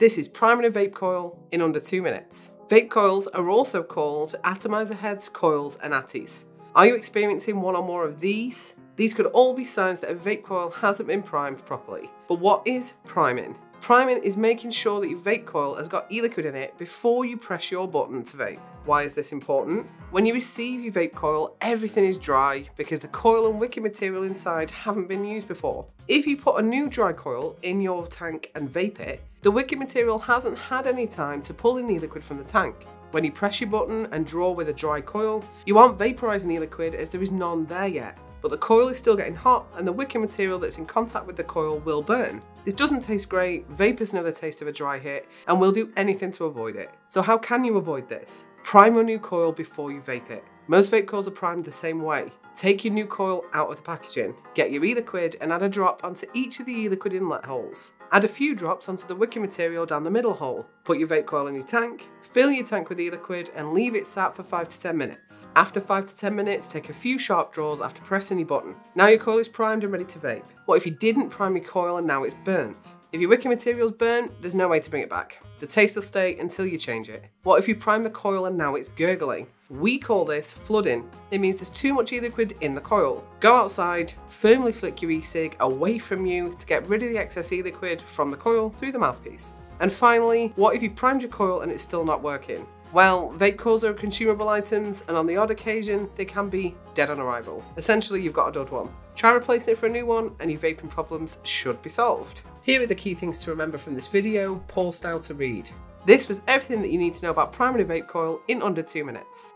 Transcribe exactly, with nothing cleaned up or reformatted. This is priming a vape coil in under two minutes. Vape coils are also called atomizer heads, coils and atties. Are you experiencing one or more of these? These could all be signs that a vape coil hasn't been primed properly. But what is priming? Priming is making sure that your vape coil has got e-liquid in it before you press your button to vape. Why is this important? When you receive your vape coil, everything is dry because the coil and wicking material inside haven't been used before. If you put a new dry coil in your tank and vape it, the wicking material hasn't had any time to pull in e-liquid from the tank. When you press your button and draw with a dry coil, you aren't vaporising e-liquid as there is none there yet. But the coil is still getting hot and the wicking material that's in contact with the coil will burn. This doesn't taste great, vape is another taste of a dry hit, and we'll do anything to avoid it. So how can you avoid this? Prime your new coil before you vape it. Most vape coils are primed the same way. Take your new coil out of the packaging, get your e-liquid and add a drop onto each of the e-liquid inlet holes. Add a few drops onto the wicking material down the middle hole. Put your vape coil in your tank, fill your tank with e-liquid and leave it sat for five to ten minutes. After five to ten minutes, take a few sharp draws after pressing your button. Now your coil is primed and ready to vape. What if you didn't prime your coil and now it's burnt? If your wicking material's burnt, there's no way to bring it back. The taste will stay until you change it. What if you prime the coil and now it's gurgling? We call this flooding. It means there's too much e-liquid in the coil. Go outside, firmly flick your e-cig away from you to get rid of the excess e-liquid from the coil through the mouthpiece. And finally, what if you've primed your coil and it's still not working? Well, vape coils are consumable items and on the odd occasion, they can be dead on arrival. Essentially, you've got a dud one. Try replacing it for a new one and your vaping problems should be solved. Here are the key things to remember from this video, paused out to read. This was everything that you need to know about priming a vape coil in under two minutes.